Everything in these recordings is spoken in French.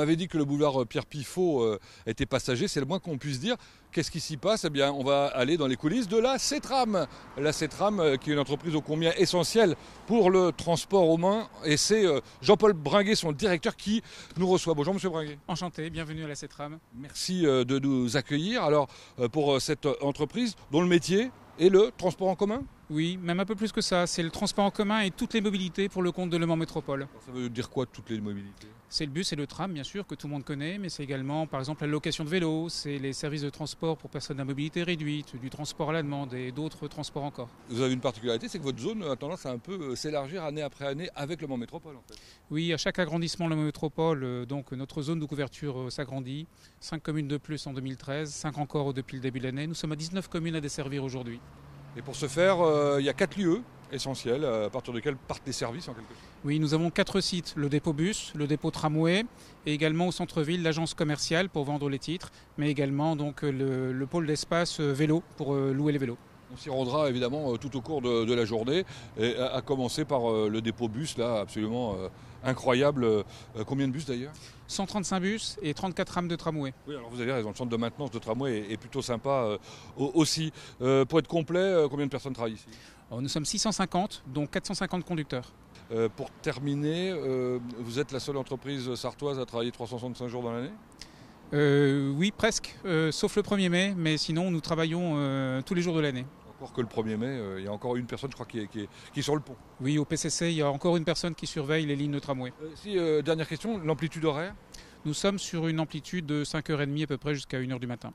m'avez dit que le boulevard Pierre-Piffaut était passager, c'est le moins qu'on puisse dire. Qu'est-ce qui s'y passe? Eh bien, on va aller dans les coulisses de la SETRAM. La SETRAM, qui est une entreprise ô combien essentielle pour le transport humain. Et c'est Jean-Paul Bringuet, son directeur, qui nous reçoit. Bonjour, monsieur Bringuet. Enchanté, bienvenue à la SETRAM. Merci de nous accueillir. Alors, pour cette entreprise dont le métier est le transport en commun? Oui, même un peu plus que ça. C'est le transport en commun et toutes les mobilités pour le compte de Le Mans Métropole. Alors ça veut dire quoi, toutes les mobilités? C'est le bus et le tram, bien sûr, que tout le monde connaît, mais c'est également, par exemple, la location de vélos, c'est les services de transport pour personnes à mobilité réduite, du transport à la demande et d'autres transports encore. Vous avez une particularité, c'est que votre zone a tendance à un peu s'élargir année après année avec Le Mans Métropole, en fait. Oui, à chaque agrandissement Le Mans Métropole, donc notre zone de couverture s'agrandit. 5 communes de plus en 2013, 5 encore depuis le début de l'année. Nous sommes à 19 communes à desservir aujourd'hui. Et pour ce faire, il y a 4 lieux essentiels à partir desquels partent les services en quelque sorte. Oui, nous avons 4 sites, le dépôt bus, le dépôt tramway et également au centre-ville l'agence commerciale pour vendre les titres, mais également donc, le pôle d'espace vélo pour louer les vélos. On s'y rendra évidemment tout au cours de la journée, et à commencer par le dépôt bus, là absolument incroyable. Combien de bus d'ailleurs? 135 bus et 34 rames de tramway. Oui, alors vous avez raison, le centre de maintenance de tramway est plutôt sympa aussi. Pour être complet, combien de personnes travaillent ici? Alors, nous sommes 650, dont 450 conducteurs. Pour terminer, vous êtes la seule entreprise sartoise à travailler 365 jours dans l'année? Oui, presque, sauf le 1er mai, mais sinon nous travaillons tous les jours de l'année. Encore que le 1er mai, il y a encore une personne, je crois, qui est sur le pont. Oui, au PCC, il y a encore une personne qui surveille les lignes de tramway. Dernière question, l'amplitude horaire? Nous sommes sur une amplitude de 5h30 à peu près jusqu'à 1h du matin.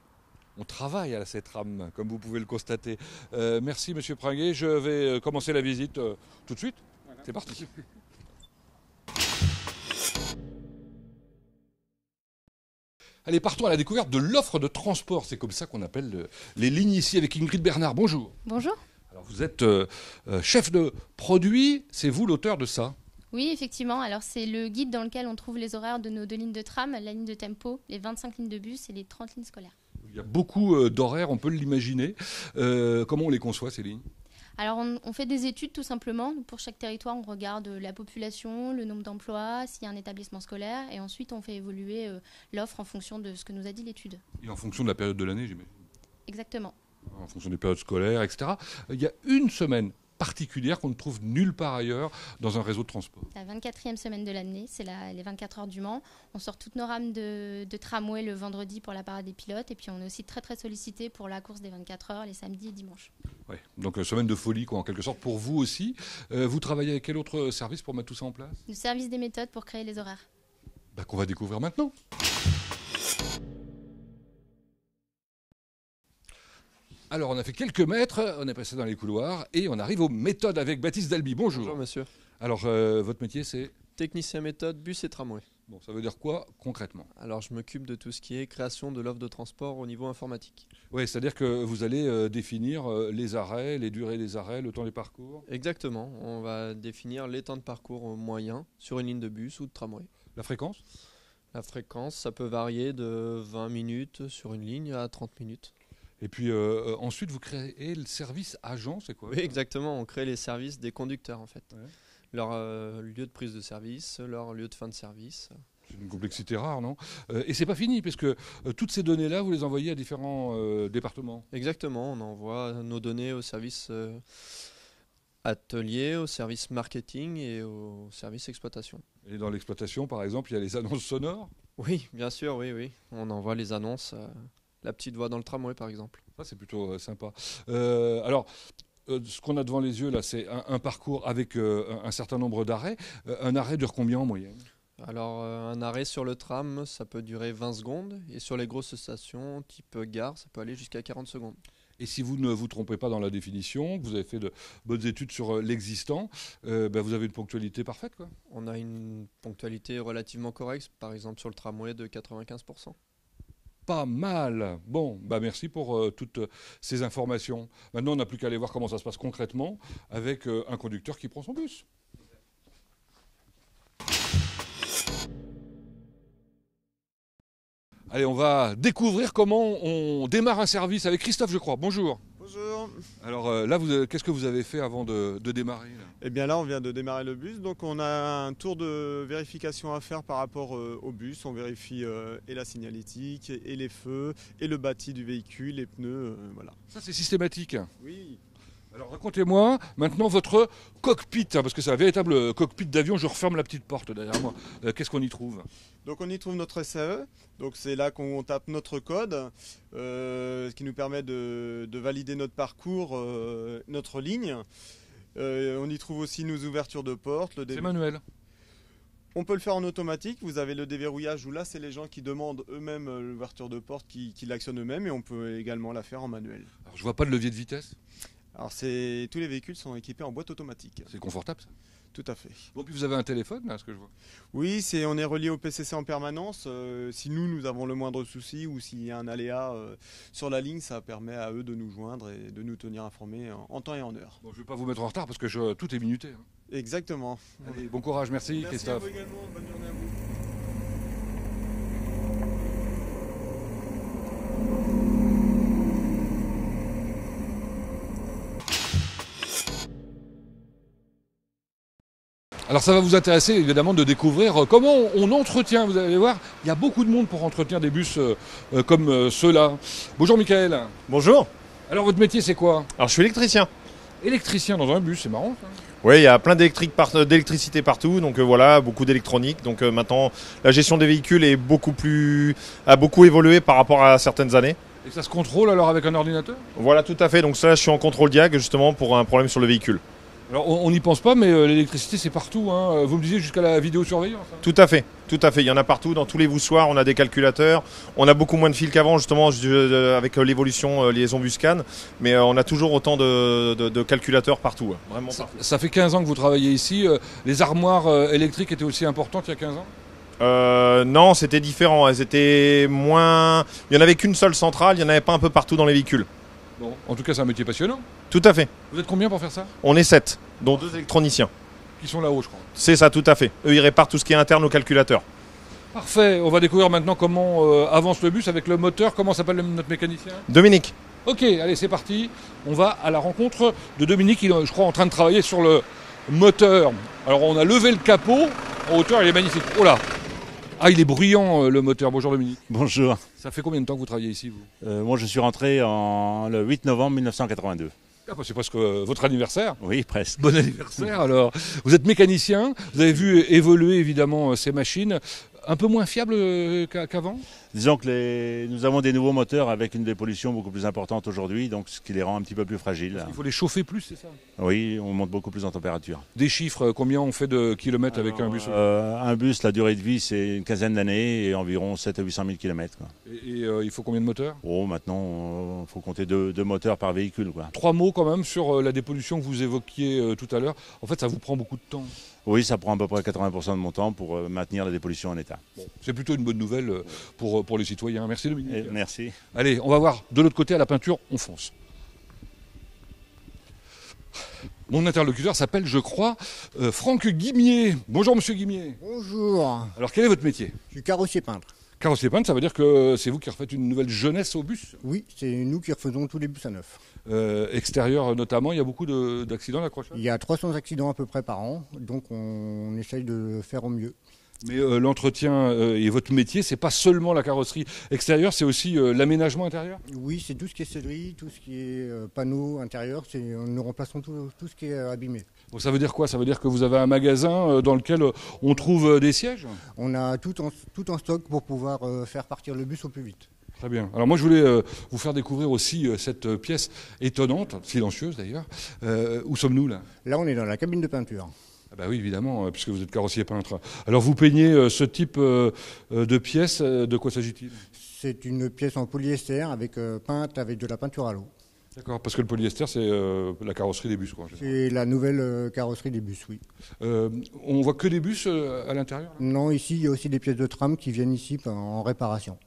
On travaille à cette rame, comme vous pouvez le constater. Merci, monsieur Bringuet. Je vais commencer la visite tout de suite. Voilà. C'est parti. Allez, partons à la découverte de l'offre de transport. C'est comme ça qu'on appelle les lignes ici avec Ingrid Bernard. Bonjour. Bonjour. Alors, vous êtes chef de produit. C'est vous l'auteur de ça? Oui, effectivement. Alors, c'est le guide dans lequel on trouve les horaires de nos 2 lignes de tram, la ligne de tempo, les 25 lignes de bus et les 30 lignes scolaires. Il y a beaucoup d'horaires, on peut l'imaginer. Comment on les conçoit, ces lignes? Alors, on fait des études tout simplement. Pour chaque territoire, on regarde la population, le nombre d'emplois, s'il y a un établissement scolaire. Et ensuite, on fait évoluer l'offre en fonction de ce que nous a dit l'étude. Et en fonction de la période de l'année, j'imagine? Exactement. En fonction des périodes scolaires, etc. Il y a une semaine particulière qu'on ne trouve nulle part ailleurs dans un réseau de transport. La 24e semaine de l'année, c'est les 24 heures du Mans. On sort toutes nos rames de tramway le vendredi pour la parade des pilotes. Et puis, on est aussi très, très sollicité pour la course des 24 heures, les samedis et dimanches. Ouais, donc semaine de folie quoi, en quelque sorte pour vous aussi. Vous travaillez avec quel autre service pour mettre tout ça en place? Le service des méthodes pour créer les horaires. Bah, qu'on va découvrir maintenant. Alors on a fait quelques mètres, on est passé dans les couloirs et on arrive aux méthodes avec Baptiste Dalbi. Bonjour. Bonjour monsieur. Alors votre métier c'est? Technicien méthode, bus et tramway. Bon, ça veut dire quoi concrètement? Alors je m'occupe de tout ce qui est création de l'offre de transport au niveau informatique. Oui, c'est-à-dire que vous allez définir les arrêts, les durées des arrêts, le temps des parcours? Exactement, on va définir les temps de parcours moyens sur une ligne de bus ou de tramway. La fréquence? La fréquence, ça peut varier de 20 minutes sur une ligne à 30 minutes. Et puis ensuite vous créez le service agent, c'est quoi? Oui, exactement, on crée les services des conducteurs en fait. Ouais. Leur lieu de prise de service, leur lieu de fin de service. C'est une complexité rare, non? Et c'est pas fini, parce que toutes ces données-là, vous les envoyez à différents départements. Exactement, on envoie nos données au service atelier, au service marketing et au service exploitation. Et dans l'exploitation, par exemple, il y a les annonces sonores? Oui, bien sûr, oui, oui. On envoie les annonces, la petite voix dans le tramway, par exemple. Ça, c'est plutôt sympa. Alors... ce qu'on a devant les yeux, là, c'est un parcours avec un certain nombre d'arrêts. Un arrêt dure combien en moyenne? Alors, un arrêt sur le tram, ça peut durer 20 secondes. Et sur les grosses stations, type gare, ça peut aller jusqu'à 40 secondes. Et si vous ne vous trompez pas dans la définition, que vous avez fait de bonnes études sur l'existant, bah vous avez une ponctualité parfaite, quoi. On a une ponctualité relativement correcte, par exemple sur le tramway de 95%. Pas mal. Bon, bah merci pour toutes ces informations. Maintenant, on n'a plus qu'à aller voir comment ça se passe concrètement avec un conducteur qui prend son bus. Allez, on va découvrir comment on démarre un service avec Christophe, je crois. Bonjour. Bonjour. Alors là, qu'est-ce que vous avez fait avant de démarrer là? Eh bien là, on vient de démarrer le bus. Donc on a un tour de vérification à faire par rapport au bus. On vérifie et la signalétique, et les feux, et le bâti du véhicule, les pneus, voilà. Ça, c'est systématique. Oui. Alors racontez-moi maintenant votre cockpit, hein, parce que c'est un véritable cockpit d'avion. Je referme la petite porte derrière moi. Qu'est-ce qu'on y trouve? Donc on y trouve notre SAE, donc c'est là qu'on tape notre code, qui nous permet de valider notre parcours, notre ligne. On y trouve aussi nos ouvertures de porte. C'est manuel? On peut le faire en automatique, vous avez le déverrouillage où là c'est les gens qui demandent eux-mêmes l'ouverture de porte, qui l'actionnent eux-mêmes, et on peut également la faire en manuel. Alors je vois pas de levier de vitesse? Alors tous les véhicules sont équipés en boîte automatique. C'est confortable ça? Tout à fait. Bon, puis vous avez un téléphone là, ce que je vois? Oui, on est relié au PCC en permanence. Si nous avons le moindre souci ou s'il y a un aléa sur la ligne, ça permet à eux de nous joindre et de nous tenir informés en temps et en heure. Bon, je ne vais pas vous mettre en retard parce que tout est minuté. Hein. Exactement. Allez, bon courage, merci Christophe. Merci à vous également, bonne journée à vous. Alors ça va vous intéresser évidemment de découvrir comment on entretient, vous allez voir, il y a beaucoup de monde pour entretenir des bus comme ceux-là. Bonjour Michael. Bonjour. Alors votre métier c'est quoi? Alors je suis électricien. Électricien dans un bus, c'est marrant ça. Oui, il y a plein d'électricité partout, donc voilà, beaucoup d'électronique. Donc maintenant la gestion des véhicules est a beaucoup évolué par rapport à certaines années. Et ça se contrôle alors avec un ordinateur? Voilà, tout à fait, donc ça je suis en contrôle diag justement pour un problème sur le véhicule. Alors on n'y pense pas, mais l'électricité c'est partout, hein. Vous me disiez jusqu'à la vidéosurveillance. Hein. Tout à fait, tout à fait. Il y en a partout, dans tous les voussoirs, on a des calculateurs, on a beaucoup moins de fils qu'avant justement avec l'évolution liaison buscane, mais on a toujours autant de calculateurs partout, hein. Vraiment partout. Ça fait 15 ans que vous travaillez ici, les armoires électriques étaient aussi importantes il y a 15 ans? Non, c'était différent, elles étaient moins... Il n'y en avait qu'une seule centrale, il n'y en avait pas un peu partout dans les véhicules. Bon, en tout cas, c'est un métier passionnant. Tout à fait. Vous êtes combien pour faire ça? On est 7, dont 2 électroniciens. Qui sont là-haut, je crois. C'est ça, tout à fait. Eux, ils réparent tout ce qui est interne au calculateur. Parfait. On va découvrir maintenant comment avance le bus avec le moteur. Comment s'appelle notre mécanicien? Dominique. Ok, allez, c'est parti. On va à la rencontre de Dominique. Il est, je crois, en train de travailler sur le moteur. Alors, on a levé le capot. En hauteur, il est magnifique. Oh là! Ah, il est bruyant le moteur. Bonjour Dominique. Bonjour. Ça fait combien de temps que vous travaillez ici, vous? Moi, je suis rentré le 8 novembre 1982. Ah, bah, c'est presque votre anniversaire. Oui, presque. Bon anniversaire, alors. Vous êtes mécanicien, vous avez vu évoluer évidemment ces machines, un peu moins fiables qu'avant? Disons que nous avons des nouveaux moteurs avec une dépollution beaucoup plus importante aujourd'hui, donc ce qui les rend un petit peu plus fragiles. Il faut les chauffer plus, c'est ça? Oui, on monte beaucoup plus en température. Des chiffres, combien on fait de kilomètres avec un bus? Un bus, la durée de vie, c'est une quinzaine d'années et environ 700 à 800 000 kilomètres. Et il faut combien de moteurs? Oh, maintenant, il faut compter deux moteurs par véhicule, quoi. Trois mots quand même sur la dépollution que vous évoquiez tout à l'heure. En fait, ça vous prend beaucoup de temps? Oui, ça prend à peu près 80% de mon temps pour maintenir la dépollution en état. Bon, c'est plutôt une bonne nouvelle pour les citoyens. Merci Dominique. Merci. Allez, on va voir de l'autre côté à la peinture, on fonce. Mon interlocuteur s'appelle, je crois, Franck Guimier. Bonjour Monsieur Guimier. Bonjour. Alors quel est votre métier? Je suis carrossier peintre. Carrossier peintre, ça veut dire que c'est vous qui refaites une nouvelle jeunesse au bus? Oui, c'est nous qui refaisons tous les bus à neuf. Extérieur notamment, il y a beaucoup d'accidents d'accrochage? Il y a 300 accidents à peu près par an, donc on essaye de faire au mieux. Mais l'entretien et votre métier, c'est pas seulement la carrosserie extérieure, c'est aussi l'aménagement intérieur? Oui, c'est tout ce qui est sellerie, tout ce qui est panneaux intérieurs, nous remplaçons tout ce qui est abîmé. Donc ça veut dire quoi? Ça veut dire que vous avez un magasin dans lequel on trouve des sièges? On a tout en stock pour pouvoir faire partir le bus au plus vite. Très bien. Alors moi je voulais vous faire découvrir aussi cette pièce étonnante, silencieuse d'ailleurs. Où sommes-nous là? Là on est dans la cabine de peinture. Ah bah oui évidemment, puisque vous êtes carrossier peintre. Alors vous peignez ce type de pièce, de quoi s'agit-il? C'est une pièce en polyester avec peinte avec de la peinture à l'eau. D'accord, parce que le polyester, c'est la carrosserie des bus, quoi. C'est la nouvelle carrosserie des bus, oui. On voit que des bus à l'intérieur? Non, ici, il y a aussi des pièces de tram qui viennent ici en réparation.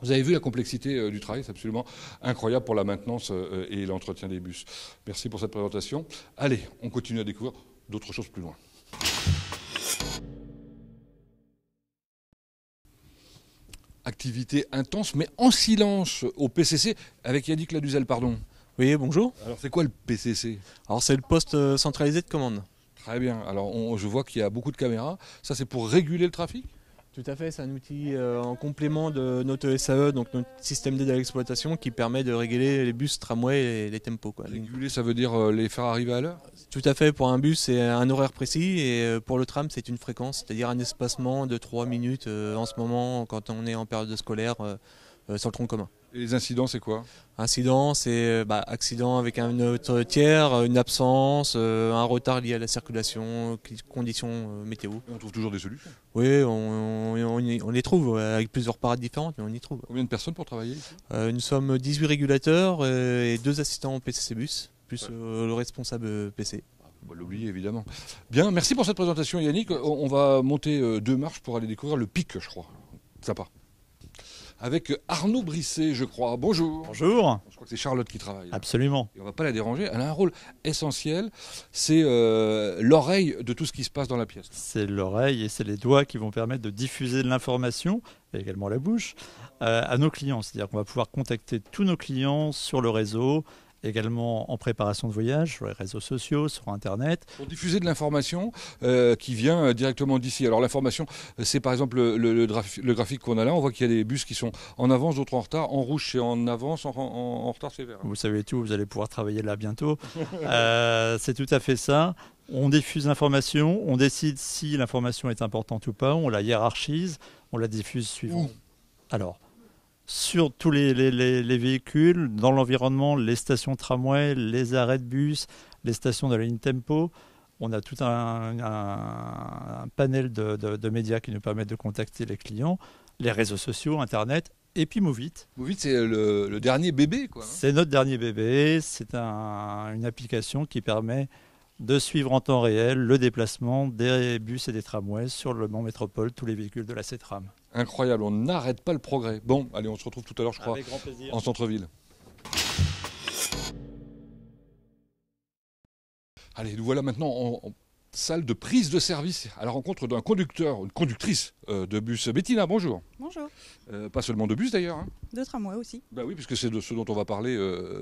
Vous avez vu la complexité du travail, c'est absolument incroyable pour la maintenance et l'entretien des bus. Merci pour cette présentation. Allez, on continue à découvrir d'autres choses plus loin. Activité intense, mais en silence au PCC, avec Yannick Laduzel, pardon. Oui, bonjour. Alors c'est quoi le PCC? Alors c'est le poste centralisé de commande. Très bien. Alors je vois qu'il y a beaucoup de caméras. Ça c'est pour réguler le trafic? Tout à fait, c'est un outil en complément de notre SAE, donc notre système d'aide à l'exploitation qui permet de réguler les bus, tramways et les tempos. Quoi. Réguler, ça veut dire les faire arriver à l'heure? Tout à fait, pour un bus c'est un horaire précis et pour le tram c'est une fréquence, c'est-à-dire un espacement de 3 minutes en ce moment quand on est en période scolaire sur le tronc commun. Et les incidents, c'est quoi? Incidents, c'est accident avec un autre tiers, une absence, un retard lié à la circulation, conditions météo. Et on trouve toujours des solutions? Oui, on les trouve, avec plusieurs parades différentes, mais on y trouve. Combien de personnes pour travailler ici? Nous sommes 18 régulateurs et 2 assistants au PCC Bus, plus le responsable PC. On va l'oublier évidemment. Bien, merci pour cette présentation Yannick. On va monter 2 marches pour aller découvrir le pic, je crois. Sympa. Avec Arnaud Brisset, je crois. Bonjour. Bonjour. Je crois que c'est Charlotte qui travaille. Absolument. Et on ne va pas la déranger. Elle a un rôle essentiel. C'est l'oreille de tout ce qui se passe dans la pièce. C'est l'oreille et c'est les doigts qui vont permettre de diffuser de l'information, et également la bouche, à nos clients. C'est-à-dire qu'on va pouvoir contacter tous nos clients sur le réseau, également en préparation de voyage, sur les réseaux sociaux, sur Internet. Pour diffuser de l'information qui vient directement d'ici. Alors l'information, c'est par exemple le graphique qu'on a là. On voit qu'il y a des bus qui sont en avance, d'autres en retard. En rouge, c'est en avance, en retard, c'est vert. Vous savez tout, vous allez pouvoir travailler là bientôt. C'est tout à fait ça. On diffuse l'information, on décide si l'information est importante ou pas, on la hiérarchise, on la diffuse suivant. Ouh. Alors sur tous les véhicules, dans l'environnement, les stations tramway, les arrêts de bus, les stations de la ligne Tempo. On a tout un panel de médias qui nous permettent de contacter les clients, les réseaux sociaux, Internet et puis Movit. Movit, c'est le dernier bébé, quoi. C'est notre dernier bébé. C'est une application qui permet de suivre en temps réel le déplacement des bus et des tramways sur le Mans Métropole, tous les véhicules de la SETRAM. Incroyable, on n'arrête pas le progrès. Bon, allez, on se retrouve tout à l'heure, je crois, en centre-ville. Allez, nous voilà maintenant en salle de prise de service, à la rencontre d'un conducteur, une conductrice de bus. Bettina, bonjour. Bonjour. Pas seulement de bus d'ailleurs. Hein. De tramway aussi. Bah oui, puisque c'est de ce dont on va parler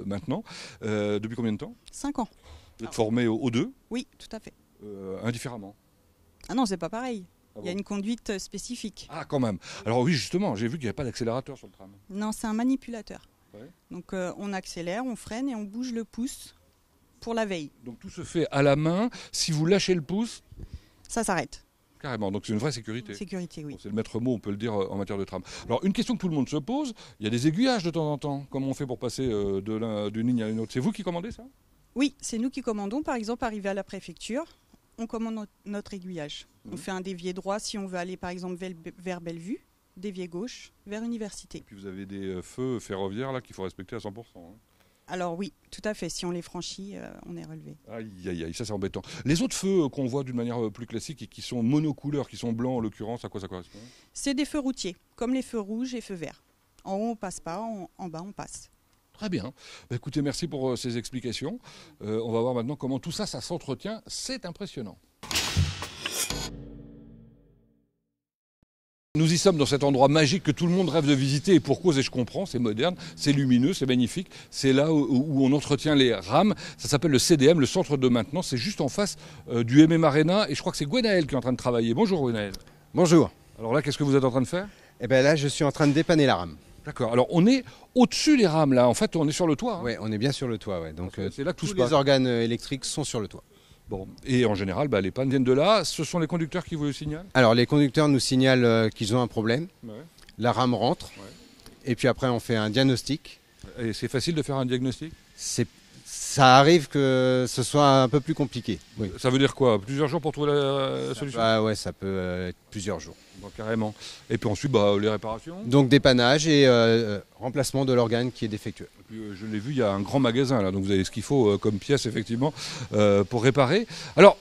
maintenant. Depuis combien de temps? 5 ans. Vous êtes formé aux deux? Oui, tout à fait. Indifféremment? Ah non, c'est pas pareil. Ah bon? Il y a une conduite spécifique. Ah, quand même. Alors oui, justement, j'ai vu qu'il n'y avait pas d'accélérateur sur le tram. Non, c'est un manipulateur. Ouais. Donc on accélère, on freine et on bouge le pouce pour la veille. Donc tout se fait à la main. Si vous lâchez le pouce... Ça s'arrête. Carrément, donc c'est une vraie sécurité. Sécurité, oui. Bon, c'est le maître mot, on peut le dire en matière de tram. Alors une question que tout le monde se pose, il y a des aiguillages de temps en temps. Comment on fait pour passer d'une ligne à une autre? C'est vous qui commandez ça? Oui, c'est nous qui commandons. Par exemple, arrivé à la préfecture, on commande notre aiguillage. On fait un dévier droit si on veut aller par exemple vers Bellevue, dévier gauche vers Université. Et puis vous avez des feux ferroviaires là qu'il faut respecter à 100%. Hein. Alors oui, tout à fait. Si on les franchit, on est relevé. Aïe, aïe, aïe, ça c'est embêtant. Les autres feux qu'on voit d'une manière plus classique et qui sont monocouleurs, qui sont blancs en l'occurrence, à quoi ça correspond? C'est des feux routiers, comme les feux rouges et feux verts. En haut, on passe pas, en bas, on passe. Très bien. Bah, écoutez, merci pour ces explications. On va voir maintenant comment tout ça, ça s'entretient. C'est impressionnant. Nous y sommes dans cet endroit magique que tout le monde rêve de visiter et pour cause, et je comprends, c'est moderne, c'est lumineux, c'est magnifique. C'est là où on entretient les rames. Ça s'appelle le CDM, le centre de maintenance. C'est juste en face du MM Arena et je crois que c'est Gwenaëlle qui est en train de travailler. Bonjour Gwenaëlle. Bonjour. Alors là, qu'est-ce que vous êtes en train de faire? Eh bien là, je suis en train de dépanner la rame. D'accord. Alors on est au-dessus des rames là. En fait, on est sur le toit. Hein. Oui, on est bien sur le toit. Ouais. Donc c'est là que tous les organes électriques sont sur le toit. Bon. Et en général, bah, les pannes viennent de là. Ce sont les conducteurs qui vous le signalent? Alors les conducteurs nous signalent qu'ils ont un problème. Ouais. La rame rentre. Ouais. Et puis après, on fait un diagnostic. Et c'est facile de faire un diagnostic? Ça arrive que ce soit un peu plus compliqué. Oui. Ça veut dire quoi? Plusieurs jours pour trouver la solution? Ah ouais, ça peut être plusieurs jours. Bon, carrément. Et puis ensuite, bah, les réparations? Donc dépannage et remplacement de l'organe qui est défectueux. Et puis, je l'ai vu, il y a un grand magasin là, donc vous avez ce qu'il faut comme pièces effectivement pour réparer. Alors,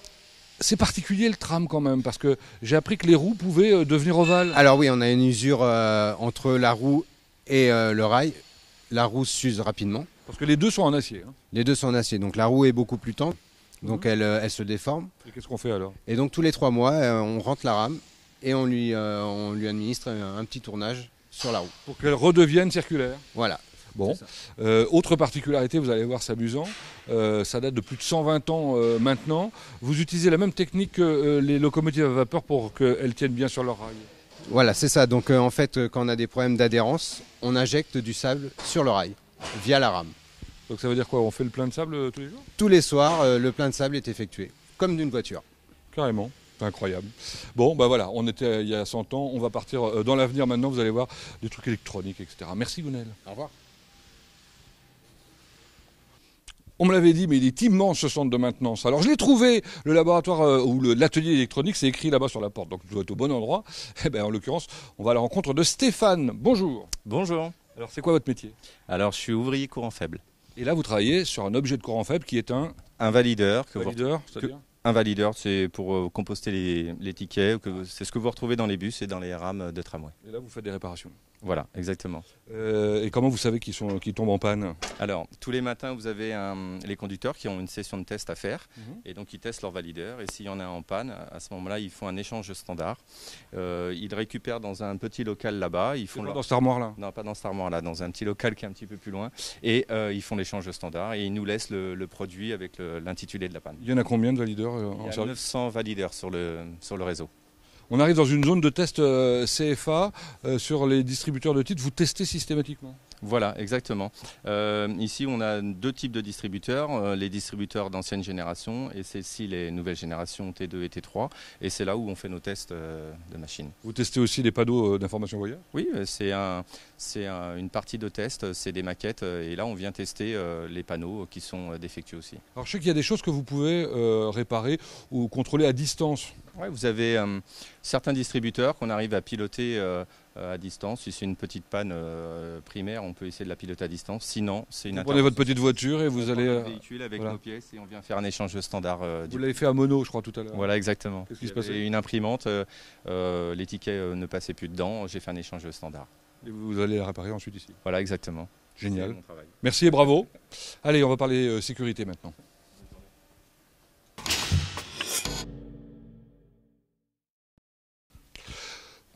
c'est particulier le tram quand même, parce que j'ai appris que les roues pouvaient devenir ovales. Alors oui, on a une usure entre la roue et le rail. La roue s'use rapidement. Parce que les deux sont en acier. Hein. Les deux sont en acier, donc la roue est beaucoup plus tendre, donc elle se déforme. Et qu'est-ce qu'on fait alors? Et donc tous les 3 mois, on rentre la rame et on lui administre un petit tournage sur la roue. Pour qu'elle redevienne circulaire. Voilà. Bon. Autre particularité, vous allez voir, c'est amusant, ça date de plus de 120 ans maintenant. Vous utilisez la même technique que les locomotives à vapeur pour qu'elles tiennent bien sur leur rail. Voilà, c'est ça. Donc en fait, quand on a des problèmes d'adhérence, on injecte du sable sur le rail via la rame. Donc ça veut dire quoi? On fait le plein de sable tous les jours? Tous les soirs, le plein de sable est effectué, comme d'une voiture. Carrément. C'est incroyable. Bon, bah voilà, on était il y a 100 ans, on va partir dans l'avenir maintenant, vous allez voir, des trucs électroniques, etc. Merci Gwenaëlle. Au revoir. On me l'avait dit, mais il est immense ce centre de maintenance. Alors je l'ai trouvé, le laboratoire ou l'atelier électronique, c'est écrit là-bas sur la porte, donc vous êtes au bon endroit. Eh bien, en l'occurrence, on va à la rencontre de Stéphane. Bonjour. Bonjour. Alors c'est quoi votre métier? Alors je suis ouvrier courant faible. Et là vous travaillez sur un objet de courant faible qui est un valideur. Un valideur, c'est-à-dire? Un valideur, c'est pour composter les tickets, c'est ce que vous retrouvez dans les bus et dans les rames de tramway. Et là, vous faites des réparations. Voilà, exactement. Et comment vous savez qu'ils tombent en panne? Alors, tous les matins, vous avez les conducteurs qui ont une session de test à faire. Et donc, ils testent leur valideur. Et s'il y en a en panne, à ce moment-là, ils font un échange standard. Ils récupèrent dans un petit local là-bas. Ils font pas dans cette armoire-là? Non, pas dans cette armoire-là, dans un petit local qui est un petit peu plus loin. Et ils font l'échange standard et ils nous laissent le produit avec l'intitulé de la panne. Il y en a combien de valideurs? Il y a 900 valideurs sur le réseau. On arrive dans une zone de test CFA sur les distributeurs de titres. Vous testez systématiquement? Voilà, exactement. Ici, on a deux types de distributeurs. Les distributeurs d'ancienne génération et celles-ci, les nouvelles générations T2 et T3. Et c'est là où on fait nos tests de machines. Vous testez aussi les panneaux d'information voyage? Oui, c'est une partie de test. C'est des maquettes. Et là, on vient tester les panneaux qui sont défectueux aussi. Alors, je sais qu'il y a des choses que vous pouvez réparer ou contrôler à distance. Ouais, vous avez certains distributeurs qu'on arrive à piloter à distance. Si c'est une petite panne primaire, on peut essayer de la piloter à distance. Sinon, c'est une... Vous prenez votre petite voiture et vous allez... véhicule avec voilà, nos pièces et on vient faire un échange standard. Vous l'avez fait à Mono, je crois, tout à l'heure. Voilà, exactement. Qu'est-ce qui se passait? Une imprimante, les tickets ne passaient plus dedans. J'ai fait un échange standard. Et vous allez la réparer ensuite ici? Voilà, exactement. Génial. Mon travail. Merci et bravo. Allez, on va parler sécurité maintenant.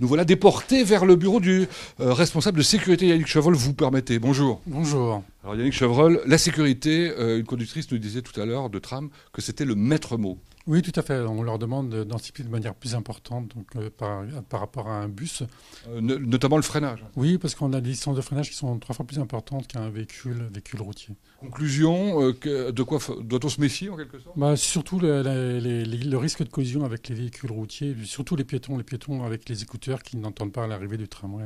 Nous voilà déportés vers le bureau du responsable de sécurité, Yannick Chevreul. Vous permettez, bonjour. Bonjour. Alors Yannick Chevreul, la sécurité, une conductrice nous disait tout à l'heure de tram que c'était le maître mot. Oui, tout à fait. On leur demande d'anticiper de manière plus importante donc, par rapport à un bus. Notamment le freinage. Oui, parce qu'on a des distances de freinage qui sont 3 fois plus importantes qu'un véhicule routier. Conclusion, de quoi doit-on se méfier en quelque sorte? Bah, surtout le risque de collision avec les véhicules routiers, surtout les piétons avec les écouteurs qui n'entendent pas l'arrivée du tramway.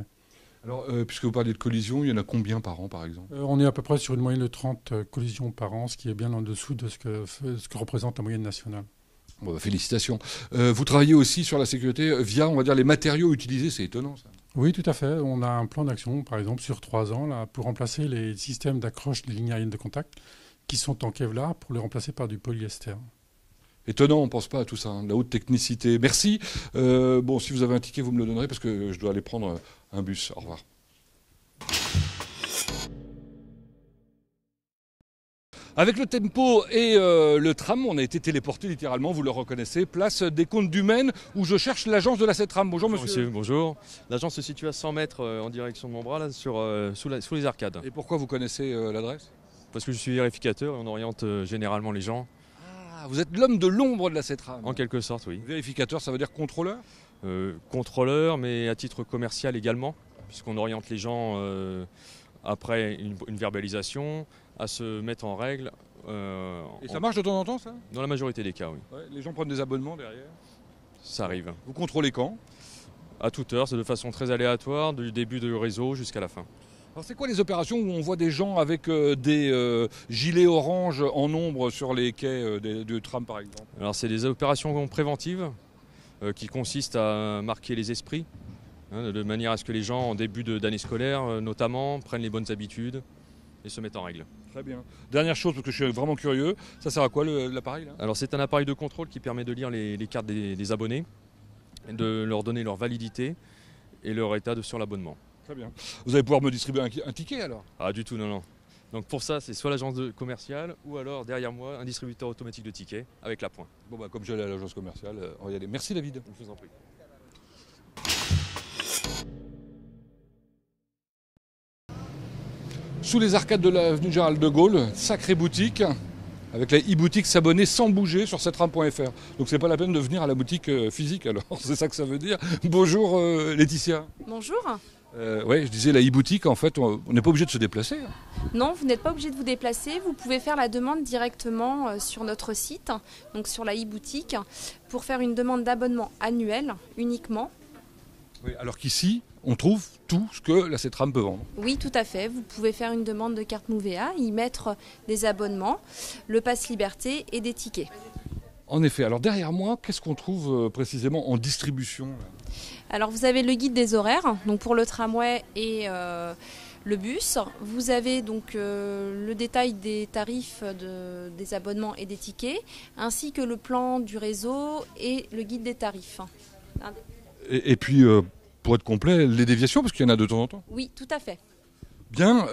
Alors, puisque vous parlez de collisions, il y en a combien par an, par exemple? On est à peu près sur une moyenne de 30 collisions par an, ce qui est bien en dessous de ce que représente la moyenne nationale. Bon, félicitations. Vous travaillez aussi sur la sécurité via, on va dire, les matériaux utilisés. C'est étonnant, ça. Oui, tout à fait. On a un plan d'action, par exemple, sur 3 ans, là, pour remplacer les systèmes d'accroche des lignes aériennes de contact qui sont en Kevlar pour les remplacer par du polyester. Étonnant, on ne pense pas à tout ça, hein, de la haute technicité. Merci. Bon, si vous avez un ticket, vous me le donnerez parce que je dois aller prendre un bus. Au revoir. Avec le tempo et le tram, on a été téléporté littéralement, vous le reconnaissez, place des Côtes du Maine, où je cherche l'agence de la SETRAM. Bonjour monsieur. Monsieur, bonjour. L'agence se situe à 100 mètres en direction de mon bras, là, sous les arcades. Et pourquoi vous connaissez l'adresse? Parce que je suis vérificateur et on oriente généralement les gens. Ah, vous êtes l'homme de l'ombre de la SETRAM. En quelque sorte, oui. Vérificateur, ça veut dire contrôleur? Contrôleur, mais à titre commercial également, puisqu'on oriente les gens après une verbalisation, à se mettre en règle. Et ça marche de temps en temps, ça? Dans la majorité des cas, oui. Ouais, les gens prennent des abonnements derrière? Ça arrive. Vous contrôlez quand? À toute heure, c'est de façon très aléatoire, du début du réseau jusqu'à la fin. Alors c'est quoi les opérations où on voit des gens avec des gilets orange en ombre sur les quais de tram, par exemple? Alors c'est des opérations préventives qui consistent à marquer les esprits, hein, de manière à ce que les gens, en début d'année scolaire notamment, prennent les bonnes habitudes et se mettent en règle. Très bien. Dernière chose, parce que je suis vraiment curieux, ça sert à quoi l'appareil là? Alors c'est un appareil de contrôle qui permet de lire les cartes des abonnés, de leur donner leur validité et leur état sur l'abonnement. Très bien. Vous allez pouvoir me distribuer un ticket alors? Ah du tout, non, non. Donc pour ça, c'est soit l'agence commerciale ou alors derrière moi, un distributeur automatique de tickets avec la pointe. Bon bah comme j'allais à l'agence commerciale, on va y aller. Merci David. Je vous en prie. sous les arcades de l'avenue Général de Gaulle, sacrée boutique, avec la e-boutique s'abonner sans bouger sur Setram.fr. Donc c'est pas la peine de venir à la boutique physique, alors c'est ça que ça veut dire. Bonjour Laetitia. Bonjour. Oui, je disais la e-boutique, en fait, on n'est pas obligé de se déplacer. Non, vous n'êtes pas obligé de vous déplacer. Vous pouvez faire la demande directement sur notre site, donc sur la e-boutique, pour faire une demande d'abonnement annuel uniquement. Oui, alors qu'ici, on trouve tout ce que la SETRAM peut vendre. Oui, tout à fait. Vous pouvez faire une demande de carte Mouvea, y mettre des abonnements, le pass liberté et des tickets. En effet. Alors derrière moi, qu'est-ce qu'on trouve précisément en distribution ? Alors vous avez le guide des horaires, donc pour le tramway et le bus. Vous avez donc le détail des tarifs des abonnements et des tickets, ainsi que le plan du réseau et le guide des tarifs. Et puis, pour être complet, les déviations, parce qu'il y en a de temps en temps. Oui, tout à fait. Bien,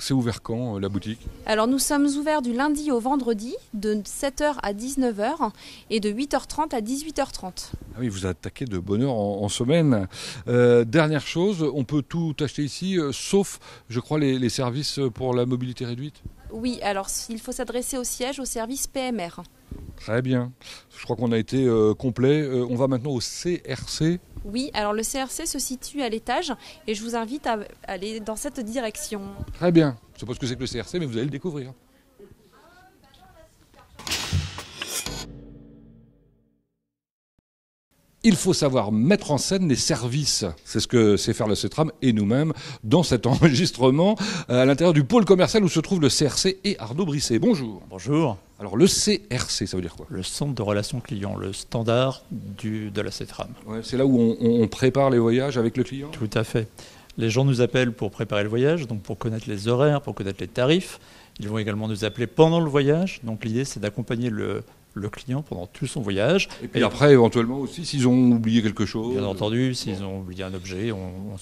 c'est ouvert quand la boutique? Alors nous sommes ouverts du lundi au vendredi de 7h à 19h et de 8h30 à 18h30. Ah oui, vous attaquez de bonne heure en semaine. Dernière chose, on peut tout acheter ici sauf, je crois, les services pour la mobilité réduite? Oui, alors il faut s'adresser au siège, au service PMR. Très bien, je crois qu'on a été complet. On va maintenant au CRC. Oui, alors le CRC se situe à l'étage et je vous invite à aller dans cette direction. Très bien, je ne sais pas ce que c'est que le CRC, mais vous allez le découvrir. Il faut savoir mettre en scène les services. C'est ce que sait faire la SETRAM et nous-mêmes dans cet enregistrement à l'intérieur du pôle commercial où se trouve le CRC et Arnaud Brisset. Bonjour. Bonjour. Alors le CRC, ça veut dire quoi? Le centre de relations clients, le standard de la SETRAM. Ouais, c'est là où on prépare les voyages avec le client? Tout à fait. Les gens nous appellent pour préparer le voyage, donc pour connaître les horaires, pour connaître les tarifs. Ils vont également nous appeler pendant le voyage. Donc l'idée, c'est d'accompagner le client pendant tout son voyage. Et puis après, éventuellement aussi, s'ils ont oublié quelque chose. Bien entendu, s'ils ont oublié un objet, on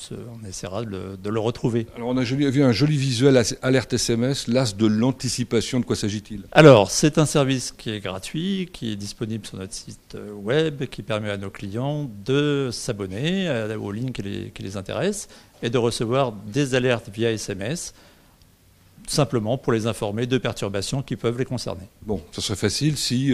essaiera de le retrouver. Alors, on a vu un joli visuel alerte SMS, l'as de l'anticipation. De quoi s'agit-il? Alors, c'est un service qui est gratuit, qui est disponible sur notre site web, qui permet à nos clients de s'abonner aux lignes qui les intéressent et de recevoir des alertes via SMS. Simplement pour les informer de perturbations qui peuvent les concerner. Bon, ça serait facile si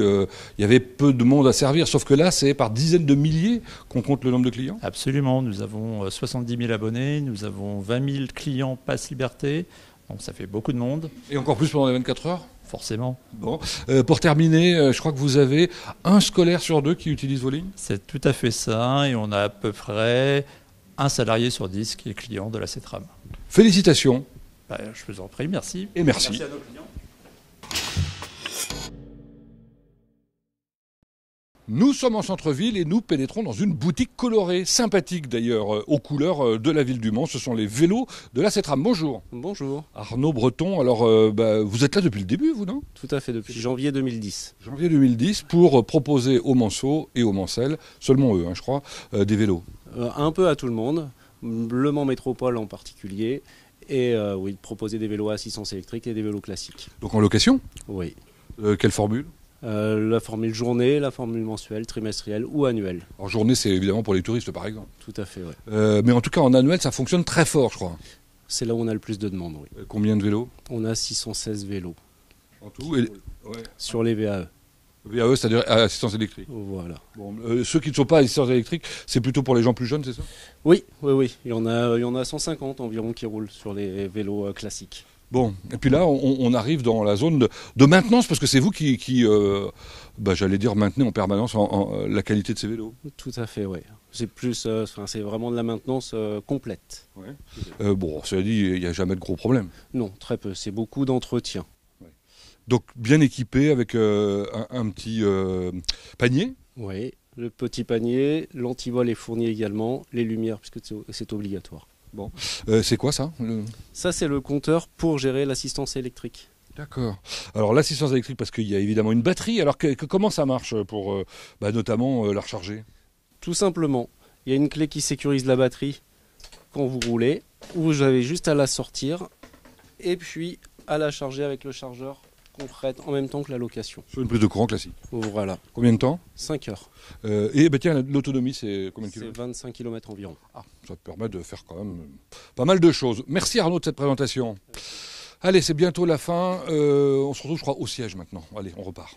y avait peu de monde à servir, sauf que là, c'est par dizaines de milliers qu'on compte le nombre de clients. Absolument. Nous avons 70 000 abonnés, nous avons 20 000 clients pass liberté, donc ça fait beaucoup de monde. Et encore plus pendant les 24 heures ? Forcément. Bon. Pour terminer, je crois que vous avez un scolaire sur deux qui utilise vos lignes ? C'est tout à fait ça, et on a à peu près un salarié sur 10 qui est client de la SETRAM. Félicitations. Bah, je vous en prie, merci. Et merci. Merci à nos clients. Nous sommes en centre-ville et nous pénétrons dans une boutique colorée, sympathique d'ailleurs, aux couleurs de la ville du Mans. Ce sont les vélos de la SETRAM. Bonjour. Bonjour. Arnaud Breton, alors vous êtes là depuis le début, vous, non? Tout à fait, depuis janvier 2010. Janvier 2010 pour proposer aux Manceaux et aux Mancelles, seulement eux, hein, je crois, des vélos. Un peu à tout le monde, Le Mans Métropole en particulier. Et oui, proposer des vélos à assistance électrique et des vélos classiques. Donc en location? Oui. Quelle formule? La formule journée, la formule mensuelle, trimestrielle ou annuelle. En journée, c'est évidemment pour les touristes par exemple. Tout à fait, oui. Mais en tout cas, en annuel, ça fonctionne très fort, je crois. C'est là où on a le plus de demandes, oui. Combien de vélos? On a 616 vélos. En tout ouais. Sur les VAE. VAE, c'est-à-dire assistance électrique. Voilà. Bon, ceux qui ne sont pas assistance électrique, c'est plutôt pour les gens plus jeunes, c'est ça? Oui, oui, oui. Il y en a 150 environ qui roulent sur les vélos classiques. Bon, et puis là, on arrive dans la zone de maintenance, parce que c'est vous qui j'allais dire, maintenez en permanence la qualité de ces vélos. Tout à fait, oui. C'est vraiment de la maintenance complète. Ouais. Bon, cela dit, il n'y a jamais de gros problèmes. Non, très peu. C'est beaucoup d'entretien. Donc bien équipé avec un petit panier. Oui, le petit panier, l'antivol est fourni également, les lumières puisque c'est obligatoire. Bon, c'est quoi ça? Ça c'est le compteur pour gérer l'assistance électrique. D'accord. Alors l'assistance électrique parce qu'il y a évidemment une batterie. Alors comment ça marche pour notamment la recharger? Tout simplement, il y a une clé qui sécurise la batterie quand vous roulez. Vous avez juste à la sortir et puis à la charger avec le chargeur qu'on traite en même temps que la location. Sur une prise de courant classique. Voilà. Combien de temps? 5 heures. Et ben tiens, l'autonomie, c'est combien de kilomètres? C'est 25 km environ. Ah, ça te permet de faire quand même pas mal de choses. Merci Arnaud de cette présentation. Allez, c'est bientôt la fin. On se retrouve, je crois, au siège maintenant. Allez, on repart.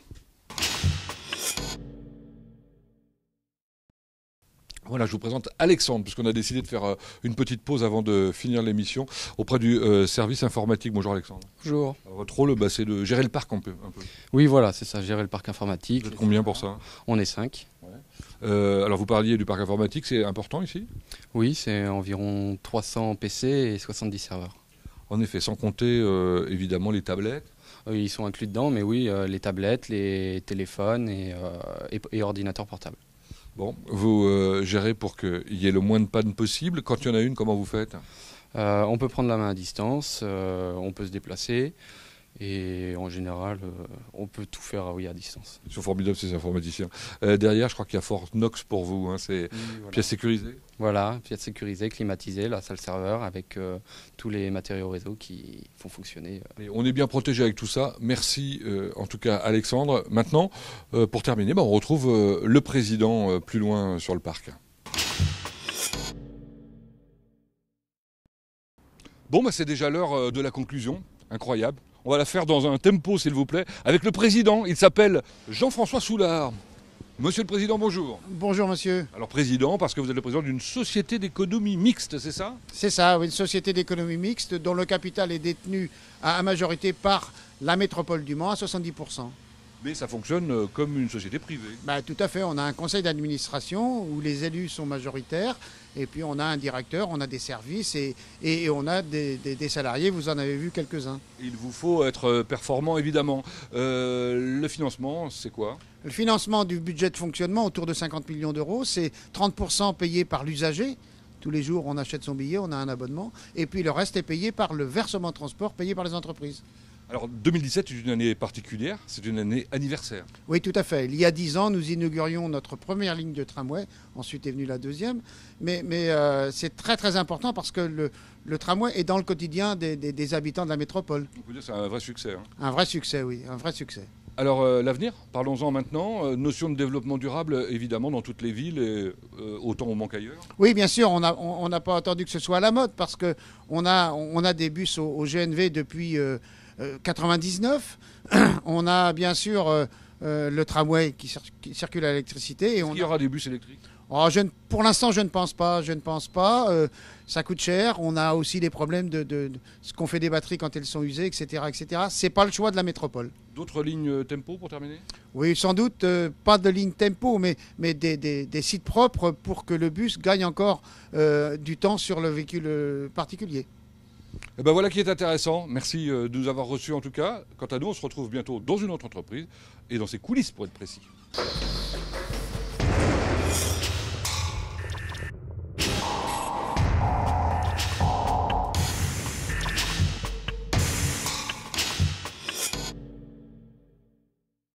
Voilà, je vous présente Alexandre, puisqu'on a décidé de faire une petite pause avant de finir l'émission, auprès du service informatique. Bonjour Alexandre. Bonjour. Alors, votre rôle, bah, c'est de gérer le parc un peu. Oui, voilà, c'est ça, gérer le parc informatique. Vous êtes combien pour ça? On est 5. Ouais. Alors vous parliez du parc informatique, c'est important ici? Oui, c'est environ 300 PC et 70 serveurs. En effet, sans compter évidemment les tablettes. Ils sont inclus dedans, mais oui, les tablettes, les téléphones et ordinateurs portables. Bon, vous gérez pour qu'il y ait le moins de pannes possible. Quand il y en a une, comment vous faites? On peut prendre la main à distance, on peut se déplacer et en général, on peut tout faire à distance. Ils sont formidables ces informaticiens. Derrière, je crois qu'il y a Fort Knox pour vous, hein, c'est oui, voilà. Pièce sécurisée. Voilà, pièce sécurisée, climatisée, la salle serveur avec tous les matériaux réseau qui font fonctionner. Et on est bien protégé avec tout ça. Merci en tout cas Alexandre. Maintenant, pour terminer, bah, on retrouve le président plus loin sur le parc. Bon, bah, c'est déjà l'heure de la conclusion. Incroyable. On va la faire dans un tempo, s'il vous plaît, avec le président. Il s'appelle Jean-François Soulard. Monsieur le président, bonjour. Bonjour, monsieur. Alors, président, parce que vous êtes le président d'une société d'économie mixte, c'est ça? C'est ça, oui, une société d'économie mixte dont le capital est détenu à majorité par la métropole du Mans à 70%. Mais ça fonctionne comme une société privée. Bah, tout à fait. On a un conseil d'administration où les élus sont majoritaires. Et puis, on a un directeur, on a des services et on a des salariés. Vous en avez vu quelques-uns. Il vous faut être performant, évidemment. Le financement, c'est quoi? Le financement du budget de fonctionnement, autour de 50 millions d'euros, c'est 30% payé par l'usager. Tous les jours, on achète son billet, on a un abonnement. Et puis, le reste est payé par le versement de transport payé par les entreprises. Alors 2017 est une année particulière, c'est une année anniversaire. Oui, tout à fait. Il y a 10 ans, nous inaugurions notre première ligne de tramway, ensuite est venue la deuxième. Mais c'est très très important parce que le tramway est dans le quotidien des habitants de la métropole. On peut dire que c'est un vrai succès. Hein. Un vrai succès, oui, un vrai succès. Alors l'avenir, parlons-en maintenant. Notion de développement durable, évidemment, dans toutes les villes, et, autant on manque ailleurs. Oui, bien sûr, on n'a pas attendu que ce soit à la mode parce qu'on a des bus au GNV depuis... 99, on a bien sûr le tramway qui circule à l'électricité. Est-ce qu'il y aura des bus électriques? Oh, pour l'instant, je ne pense pas. Je ne pense pas. Ça coûte cher. On a aussi des problèmes de ce qu'on fait des batteries quand elles sont usées, etc. etc. C'est pas le choix de la métropole. D'autres lignes tempo pour terminer? Oui, sans doute. Pas de lignes tempo, mais des sites propres pour que le bus gagne encore du temps sur le véhicule particulier. Et ben voilà qui est intéressant. Merci de nous avoir reçus en tout cas. Quant à nous, on se retrouve bientôt dans une autre entreprise et dans ses coulisses pour être précis.